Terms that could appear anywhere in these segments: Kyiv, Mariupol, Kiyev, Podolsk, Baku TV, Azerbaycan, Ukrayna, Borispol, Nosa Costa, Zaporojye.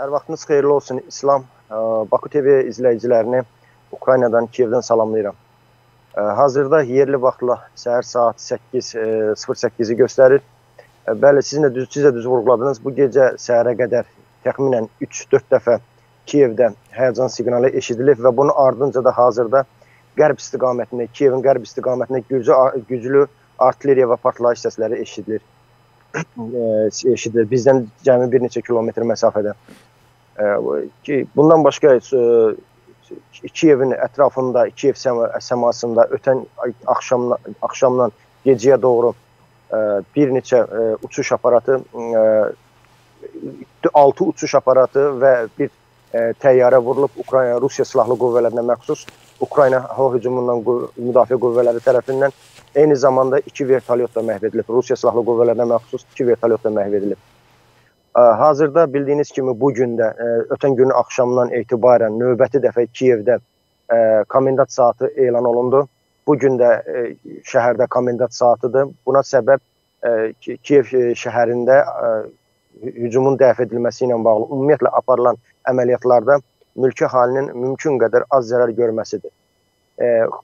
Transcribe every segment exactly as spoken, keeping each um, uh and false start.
Hər vaxtınız xeyirli olsun. İslam Baku T V izləyicilərini Ukraynadan, Kiyevdən salamlayıram. Hazırda yerli vaxtla səhər saat səkkiz sıfır səkkizi göstərir. Bəli, sizin də düz, siz də düz vurğuladınız. Bu gecə səhərə qədər təxminən üç dörd dəfə Kiyevdə həyəcan siqnalı eşidilib və bunun ardınca da hazırda qərb istiqamətində, Kiyevin qərb istiqamətində güclü, güclü artilleriya və partlayış səsləri eşidilir. eşidilir. Bizdən cəmi bir neçə kilometr məsafədə. Bundan başqa Kiyevin ətrafında, Kiyev səmasında ötən axşamla, axşamdan gecəyə doğru bir neçə uçuş aparatı, altı uçuş aparatı və bir təyyarə vurulub. Ukrayna, Rusiya silahlı qüvvələrinə məxsus Ukrayna hava hücumundan müdafiə qüvvələri tərəfindən eyni zamanda iki vertolyot da məhv edilib. Rusiya silahlı qüvvələrinə məxsus iki vertolyot da məhv edilib. Hazırda bildiyiniz kimi bugün də ötən günün axşamdan etibarən növbəti dəfə Kiyevdə komendant saatı elan olundu. Bugün də şəhərdə komendant saatıdır. Buna səbəb Kiyev şəhərində hücumun dəf edilməsi ilə bağlı ümumiyyətlə aparılan əməliyyatlarda mülki halinin mümkün qədər az zərər görməsidir.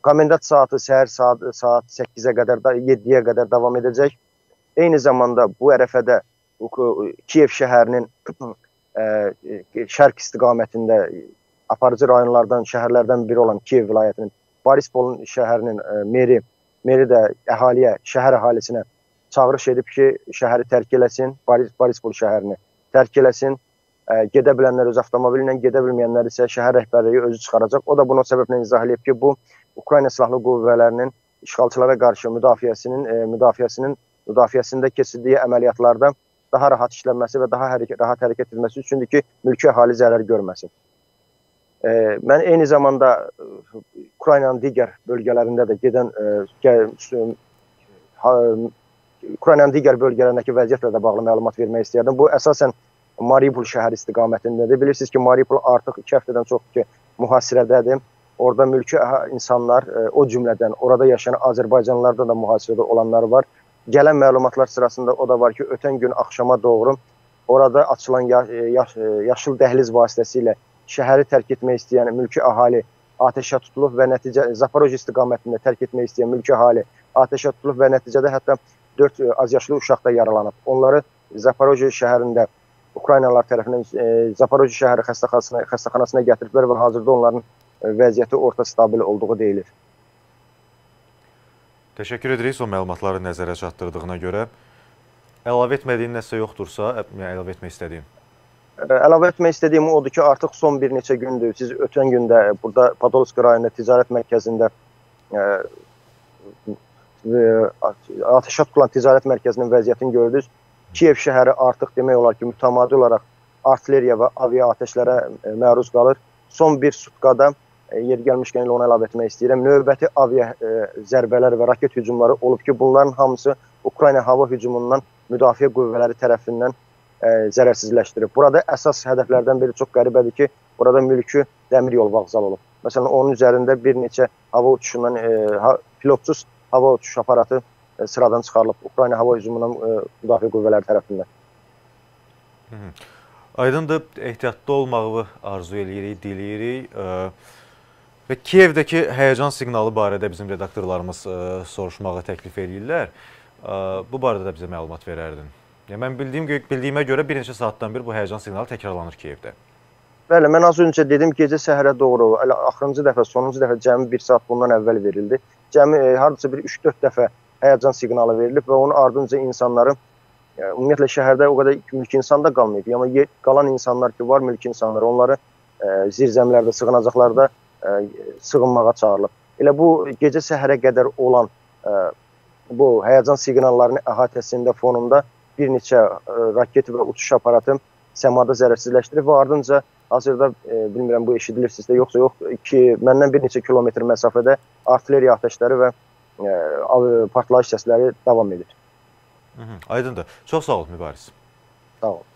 Komendant saatı səhər saat səkkizə qədər, yeddiyə qədər davam edəcək. Eyni zamanda bu ərəfədə Kiyev şəhərinin şərq istiqamətində aparıcı rayonlardan, şəhərlərdən biri olan Kiyev vilayətinin Borispol şəhərinin meri, meri də əhaliyə, şəhər əhalisinə çağırış edib ki, şəhəri tərk eləsin, Borispol şəhərini tərk eləsin. Gedə bilənlər öz avtomobili ilə, gedə bilməyənlər isə şəhər rəhbərliyi özü çıxaracaq. O da bunu səbəblə izah edib ki, bu Ukrayna silahlı qüvvələrinin işğalçılara qarşı müdafiəsinin, müdafiəsinin, müdafiəsində keçirdiyi əməliyyatlarda daha rahat işlənməsi və daha hərəkət, rahat hərəkət edilməsi üçündür ki, mülki əhali zərər görməsin. E, mən eyni zamanda Ukraynanın digər bölgələrində də gedən, Ukraynanın e, digər bölgələrindəki vəziyyətlə də bağlı məlumat vermək istəyərdim. Bu əsasən Mariupol şəhər istiqamətindədir. Bilirsiniz ki, Mariupol artıq iki həftədən çox ki, mühasirədədir. Orada mülki insanlar, o cümlədən, orada yaşayan Azərbaycanlılardan da mühasirədə olanlar var. Gələn məlumatlar sırasında o da var ki, ötən gün axşama doğru orada açılan yaşıl dəhliz vasitəsilə şəhəri tərk etmək istəyən mülki əhali ateşə tutulub və nəticə Zaporojye istiqamətində tərk etmək istəyən mülki əhali ateşə tutulub və nəticədə hətta dörd azyaşlı uşaq da yaralanıb. Onları Zaporojye şəhərində Ukraynalılar tərəfindən Zaporojye şəhəri xəstəxanasına gətiriblər və hazırda onların vəziyyəti orta stabil olduğu deyilir. Təşəkkür edirik o məlumatları nəzərə çatdırdığına görə. Əlavə etmədiyin nəsə yoxdursa, əlavə etmək istədiyim? Əlavə etmək istədiyim odur ki, artıq son bir neçə gündür. Siz ötən gündə burada Podolsk rayonunda ticarət mərkəzində atəşə tutulan ticarət mərkəzinin vəziyyətini gördünüz. Kiyev şəhəri artıq demək olar ki, mütəmadi olaraq artilleriya və avia ateşlərə məruz qalır. Son bir sutkada yer gəlmişkən ilə ona əlavə etmək istəyirəm. Növbəti avia zərbələr və raket hücumları olub ki, bunların hamısı Ukrayna hava hücumundan müdafiə qüvvələri tərəfindən zərərsizləşdirib. Burada əsas hədəflərdən biri çox qəribədir ki, burada mülki dəmir yol vağzalı olub. Məsələn, onun üzərində bir neçə hava uçuşundan, pilotsuz hava uçuş aparatı sıradan çıxarılıb Ukrayna hava hücumundan müdafiə qüvvələri tərəfindən. Aydındır, ehtiyatlı olmağı arzu edirik, diliyirik. Və Kiyevdəki həyəcan siqnalı barədə bizim redaktorlarımız ə, soruşmağı təklif edirlər. Ə, bu barədə də bizə məlumat verərdin. Ya, mən bildiyim, bildiyimə görə bir neçə saatdan bir bu həyəcan siqnalı təkrarlanır Kiyevdə. Bəli, mən az öncə dedim, gecə səhərə doğru, elə axırıncı dəfə, sonuncu dəfə cəmi bir saat bundan əvvəl verildi. Cəmi e, hardasa bir üç dörd dəfə həyəcan siqnalı verilib və onun ardınca insanları, yəni, ümumiyyətlə şəhərdə o qədər mülki insan da qalmayıb. Amma yer, qalan insanlar ki, var mülki insanlar, onları e, zirzəmlərdə, sığınacaqlarda sığınmağa çağırılıb. Elə bu gecə səhərə qədər olan ə, bu həyəcan siqnallarının əhatəsində fonunda bir neçə ə, raket və uçuş aparatı səmada zərərsizləşdirib və ardınca hazırda ə, bilmirəm bu eşidilirsizdə yoxsa yox ki, məndən bir neçə kilometr məsafədə artilleriya atəşləri və ə, partlayış səsləri davam edir. Aydındır. Çox sağ ol, Mübariz. Sağ ol.